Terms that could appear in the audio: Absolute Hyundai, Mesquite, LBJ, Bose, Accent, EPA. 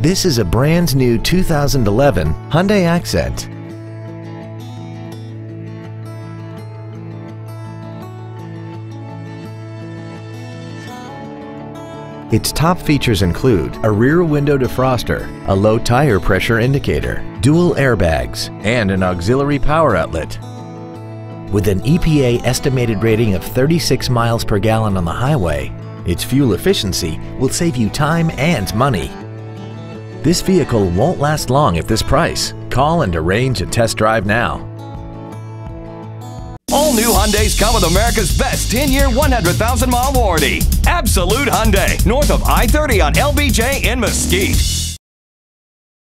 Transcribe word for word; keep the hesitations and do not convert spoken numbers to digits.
This is a brand new two thousand eleven Hyundai Accent. Its top features include a rear window defroster, a low tire pressure indicator, dual airbags, and an auxiliary power outlet. With an E P A estimated rating of thirty-six miles per gallon on the highway, its fuel efficiency will save you time and money. This vehicle won't last long at this price. Call and arrange a test drive now. All new Hyundais come with America's best ten-year, one hundred thousand mile warranty. Absolute Hyundai, north of I thirty on L B J in Mesquite.